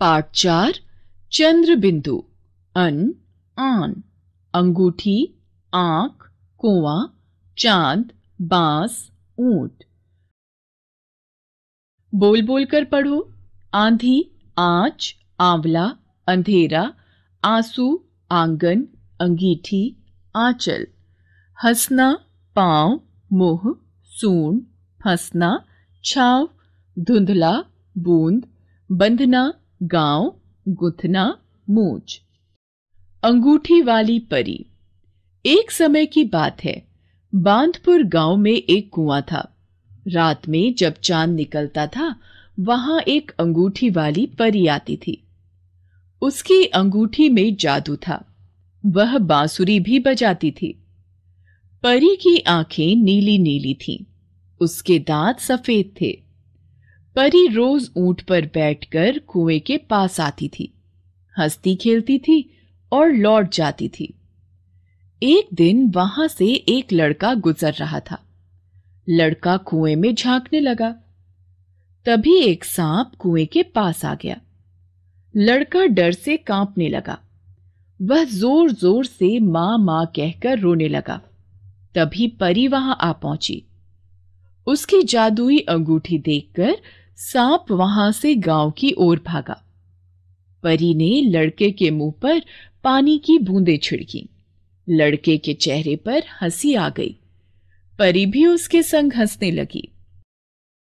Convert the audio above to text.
पाठ 4 चंद्रबिंदु अन आन अंगूठी आंख कुआं चांद बांस ऊंट। बोल बोल कर पढ़ो। आंधी आंच आंवला अंधेरा आंसू आंगन अंगीठी आंचल। हंसना पांव मुंह सूंड फंसना छाव धुंधला बूंद बंधना गांव गुथना मूंछ। अंगूठी वाली परी। एक समय की बात है, बांधपुर गांव में एक कुआं था। रात में जब चांद निकलता था वहां एक अंगूठी वाली परी आती थी। उसकी अंगूठी में जादू था, वह बांसुरी भी बजाती थी। परी की आंखें नीली नीली थीं, उसके दांत सफेद थे। परी रोज ऊंट पर बैठकर कुएं के पास आती थी, हंसती खेलती थी और लौट जाती थी। एक दिन वहां से एक लड़का गुजर रहा था। लड़का कुएं में झांकने लगा। तभी एक सांप कुएं के पास आ गया। लड़का डर से कांपने लगा। वह जोर जोर से मां मां कहकर रोने लगा। तभी परी वहां आ पहुंची। उसकी जादुई अंगूठी देखकर सांप वहां से गांव की ओर भागा। परी ने लड़के के मुंह पर पानी की बूंदें छिड़की। लड़के के चेहरे पर हंसी आ गई। परी भी उसके संग हंसने लगी।